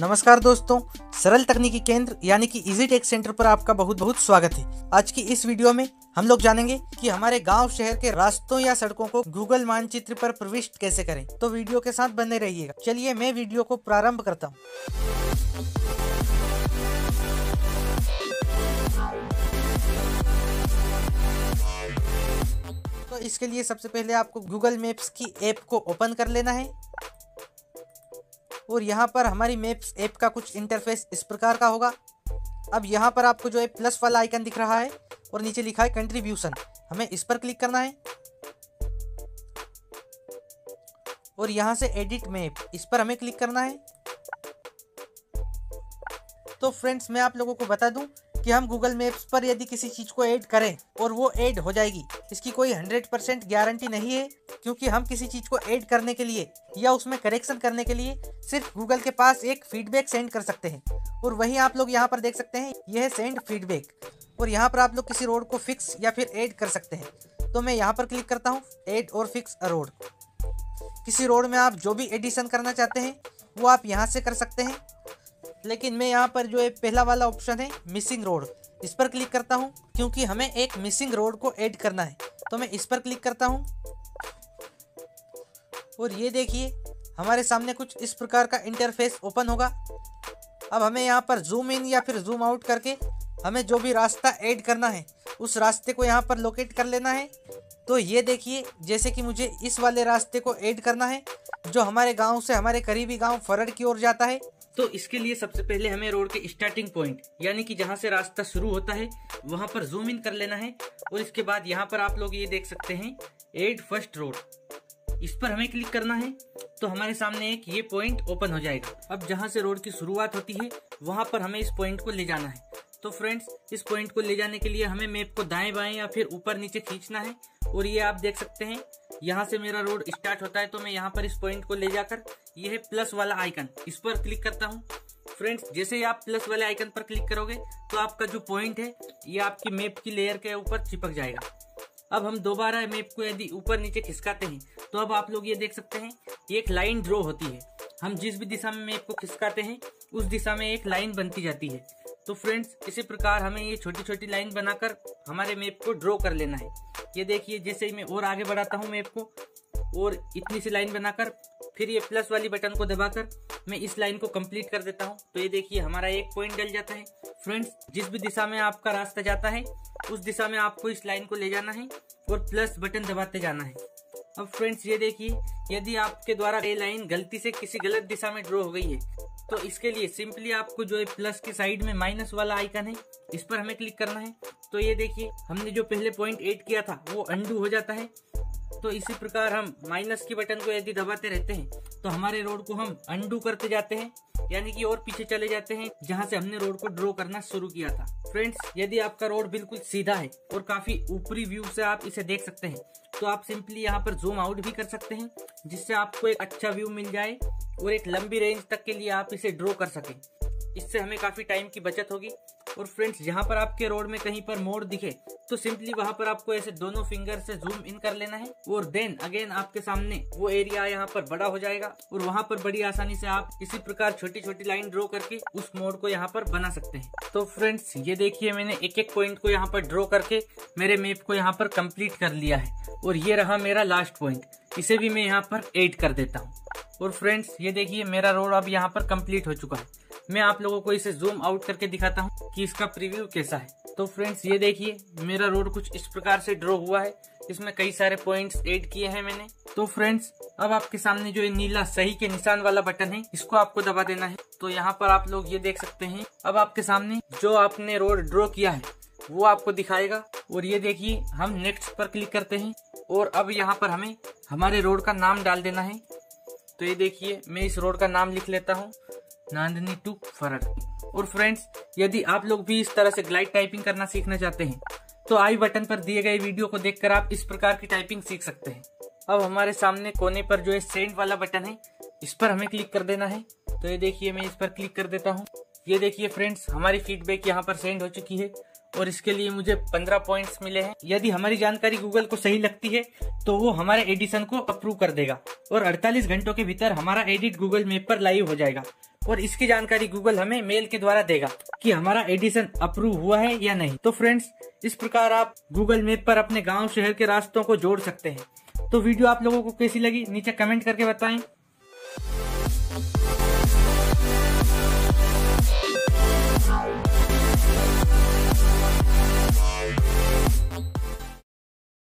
नमस्कार दोस्तों, सरल तकनीकी केंद्र यानी कि इजी टेक सेंटर पर आपका बहुत बहुत स्वागत है। आज की इस वीडियो में हम लोग जानेंगे कि हमारे गांव शहर के रास्तों या सड़कों को गूगल मानचित्र पर प्रविष्ट कैसे करें। तो वीडियो के साथ बने रहिएगा। चलिए मैं वीडियो को प्रारंभ करता हूँ। तो इसके लिए सबसे पहले आपको गूगल मैप्स की ऐप को ओपन कर लेना है और यहाँ पर हमारी मैप्स ऐप का कुछ इंटरफेस इस प्रकार का होगा। अब यहाँ पर आपको जो है प्लस वाला आइकन दिख रहा है और नीचे लिखा है कंट्रीब्यूशन, हमें इस पर क्लिक करना है और यहाँ से एडिट मैप इस पर हमें क्लिक करना है। तो फ्रेंड्स, मैं आप लोगों को बता दूं कि हम गूगल मैप्स पर यदि किसी चीज़ को ऐड करें और वो ऐड हो जाएगी, इसकी कोई 100% गारंटी नहीं है, क्योंकि हम किसी चीज़ को ऐड करने के लिए या उसमें करेक्शन करने के लिए सिर्फ गूगल के पास एक फीडबैक सेंड कर सकते हैं। और वहीं आप लोग यहाँ पर देख सकते हैं, यह है सेंड फीडबैक और यहाँ पर आप लोग किसी रोड को फिक्स या फिर ऐड कर सकते हैं। तो मैं यहाँ पर क्लिक करता हूँ, ऐड और फिक्स अ रोड। किसी रोड में आप जो भी एडिशन करना चाहते हैं वो आप यहाँ से कर सकते हैं, लेकिन मैं यहाँ पर जो है पहला वाला ऑप्शन है मिसिंग रोड, इस पर क्लिक करता हूँ, क्योंकि हमें एक मिसिंग रोड को ऐड करना है। तो मैं इस पर क्लिक करता हूँ और ये देखिए हमारे सामने कुछ इस प्रकार का इंटरफेस ओपन होगा। अब हमें यहाँ पर जूम इन या फिर जूम आउट करके हमें जो भी रास्ता ऐड करना है उस रास्ते को यहाँ पर लोकेट कर लेना है। तो ये देखिए, जैसे कि मुझे इस वाले रास्ते को ऐड करना है जो हमारे गाँव से हमारे करीबी गाँव फरड़ की ओर जाता है। तो इसके लिए सबसे पहले हमें रोड के स्टार्टिंग पॉइंट यानी कि जहां से रास्ता शुरू होता है वहां पर जूम इन कर लेना है और इसके बाद यहां पर आप लोग ये देख सकते हैं ऐड फर्स्ट रोड, इस पर हमें क्लिक करना है। तो हमारे सामने एक ये पॉइंट ओपन हो जाएगा। अब जहां से रोड की शुरुआत होती है वहां पर हमें इस पॉइंट को ले जाना है। तो फ्रेंड्स, इस पॉइंट को ले जाने के लिए हमें मैप को दाएं बाएं या फिर ऊपर नीचे खींचना है और ये आप देख सकते हैं यहाँ से मेरा रोड स्टार्ट होता है। तो मैं यहाँ पर इस पॉइंट को ले जाकर यह है प्लस वाला आइकन, इस पर क्लिक करता हूँ। फ्रेंड्स, जैसे ही आप प्लस वाले आइकन पर क्लिक करोगे तो आपका जो पॉइंट है ये आपकी मैप की लेयर के ऊपर चिपक जाएगा। अब हम दोबारा मैप को यदि ऊपर नीचे खिसकाते हैं तो अब आप लोग ये देख सकते हैं एक लाइन ड्रॉ होती है। हम जिस भी दिशा में मैप को खिसकाते हैं उस दिशा में एक लाइन बनती जाती है। तो फ्रेंड्स, इसी प्रकार हमें ये छोटी छोटी लाइन बनाकर हमारे मैप को ड्रॉ कर लेना है। ये देखिए, जैसे ही मैं और आगे बढ़ाता हूँ मैप को और इतनी सी लाइन बनाकर फिर ये प्लस वाली बटन को दबाकर मैं इस लाइन को कंप्लीट कर देता हूँ। तो ये देखिए हमारा एक पॉइंट डल जाता है। फ्रेंड्स, जिस भी दिशा में आपका रास्ता जाता है उस दिशा में आपको इस लाइन को ले जाना है और प्लस बटन दबाते जाना है। अब फ्रेंड्स, ये देखिए, यदि आपके द्वारा ये लाइन गलती से किसी गलत दिशा में ड्रॉ हो गई है तो इसके लिए सिंपली आपको जो है प्लस की साइड में माइनस वाला आइकन है इस पर हमें क्लिक करना है। तो ये देखिए हमने जो पहले पॉइंट ऐड किया था वो अंडू हो जाता है। तो इसी प्रकार हम माइनस की बटन को यदि दबाते रहते हैं तो हमारे रोड को हम अंडू करते जाते हैं, यानी कि और पीछे चले जाते हैं जहां से हमने रोड को ड्रॉ करना शुरू किया था। फ्रेंड्स, यदि आपका रोड बिल्कुल सीधा है और काफी ऊपरी व्यू से आप इसे देख सकते हैं तो आप सिंपली यहाँ पर जूम आउट भी कर सकते हैं, जिससे आपको एक अच्छा व्यू मिल जाए और एक लंबी रेंज तक के लिए आप इसे ड्रॉ कर सकें। इससे हमें काफी टाइम की बचत होगी। और फ्रेंड्स, जहाँ पर आपके रोड में कहीं पर मोड़ दिखे तो सिंपली वहाँ पर आपको ऐसे दोनों फिंगर से जूम इन कर लेना है और देन अगेन आपके सामने वो एरिया यहाँ पर बड़ा हो जाएगा और वहाँ पर बड़ी आसानी से आप इसी प्रकार छोटी छोटी लाइन ड्रॉ करके उस मोड़ को यहाँ पर बना सकते हैं। तो फ्रेंड्स, ये देखिए मैंने एक एक पॉइंट को यहाँ पर ड्रॉ करके मेरे मैप को यहाँ पर कम्प्लीट कर लिया है और ये रहा मेरा लास्ट पॉइंट, इसे भी मैं यहाँ पर ऐड कर देता हूँ। और फ्रेंड्स, ये देखिए मेरा रोड अब यहाँ पर कम्प्लीट हो चुका है। मैं आप लोगों को इसे जूम आउट करके दिखाता हूँ कि इसका प्रीव्यू कैसा है। तो फ्रेंड्स, ये देखिए मेरा रोड कुछ इस प्रकार से ड्रॉ हुआ है, इसमें कई सारे पॉइंट्स ऐड किए हैं मैंने। तो फ्रेंड्स, अब आपके सामने जो ये नीला सही के निशान वाला बटन है इसको आपको दबा देना है। तो यहाँ पर आप लोग ये देख सकते हैं, अब आपके सामने जो आपने रोड ड्रॉ किया है वो आपको दिखाएगा। और ये देखिए हम नेक्स्ट पर क्लिक करते हैं और अब यहाँ पर हमें हमारे रोड का नाम डाल देना है। तो ये देखिए मैं इस रोड का नाम लिख लेता हूँ, नांदनी टू फरड़। और फ्रेंड्स, यदि आप लोग भी इस तरह से ग्लाइड टाइपिंग करना सीखना चाहते हैं तो आई बटन पर दिए गए वीडियो को देखकर आप इस प्रकार की टाइपिंग सीख सकते हैं। अब हमारे सामने कोने पर जो है सेंड वाला बटन है इस पर हमें क्लिक कर देना है। तो ये देखिए मैं इस पर क्लिक कर देता हूँ। ये देखिए फ्रेंड्स, हमारी फीडबैक यहाँ पर सेंड हो चुकी है और इसके लिए मुझे 15 पॉइंट्स मिले हैं। यदि हमारी जानकारी गूगल को सही लगती है तो वो हमारे एडिशन को अप्रूव कर देगा और 48 घंटों के भीतर हमारा एडिट गूगल मैप पर लाइव हो जाएगा और इसकी जानकारी गूगल हमें मेल के द्वारा देगा कि हमारा एडिशन अप्रूव हुआ है या नहीं। तो फ्रेंड्स, इस प्रकार आप गूगल मैप पर अपने गाँव शहर के रास्तों को जोड़ सकते हैं। तो वीडियो आप लोगों को कैसी लगी नीचे कमेंट करके बताएं।